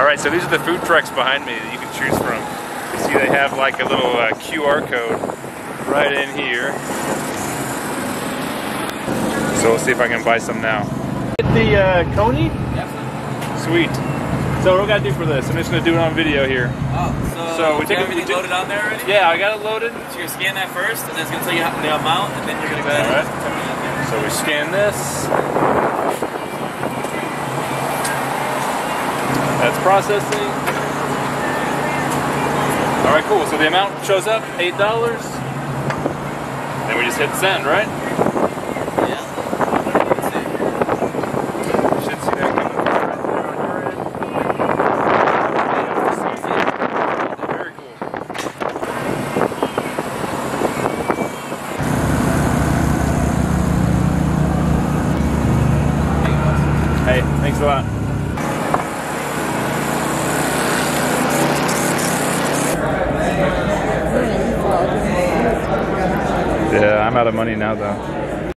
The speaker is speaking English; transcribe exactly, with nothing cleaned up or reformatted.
Alright, so these are the food trucks behind me that you can choose from. You see they have like a little uh, Q R code right in here. So we'll see if I can buy some now. Get the uh, Coney? Definitely. Sweet. So what do we got to do for this? I'm just going to do it on video here. Oh, so, so we you take got everything loaded on there already? Yeah, I got it loaded. So you're going to scan that first, and then it's going to tell you how the amount, and then you're going to go ahead. Right. So we scan this. That's processing. All right, cool. So the amount shows up, eight dollars. Then we just hit send, right? Yeah. Should see that coming right there on your end. Very cool. Hey, thanks a lot. Yeah, I'm out of money now though.